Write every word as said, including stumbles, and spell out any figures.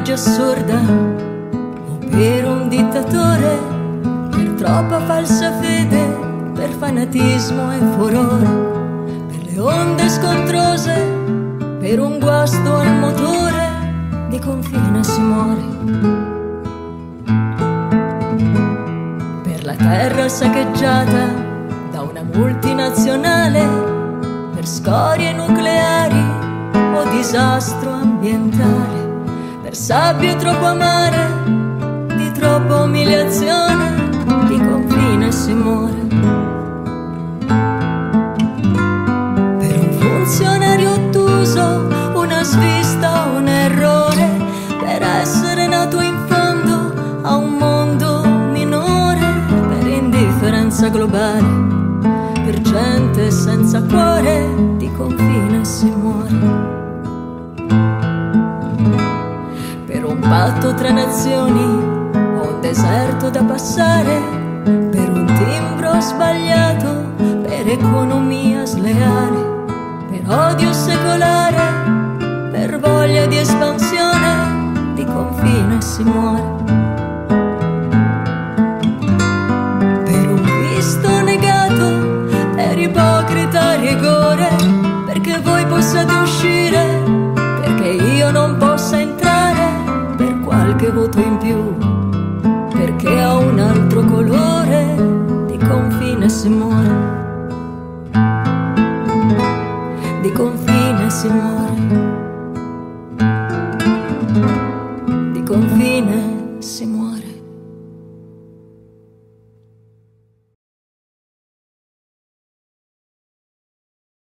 legge assurda o per un dittatore, per troppa falsa fede, per fanatismo e furore, per le onde scontrose, per un guasto al motore, di confine si muore. Per la terra saccheggiata da una multinazionale, per scorie nucleari o disastro ambientale, per sabbie troppo amare, di troppa umiliazione, di confine si muore. Per un funzionario ottuso, una svista, un errore, per essere nato in fondo a un mondo minore, per indifferenza globale, per gente senza cuore, di confine si muore. Patto tra nazioni o un deserto da passare, per un timbro sbagliato, per economia sleale, per odio secolare, per voglia di espansione, di confine si muore. Per un visto negato, per ipocrita rigore, perché voi possiate uscire, perché io non possa entrare, qualche voto in più, perché ha un altro colore, di confine si muore, di confine si muore.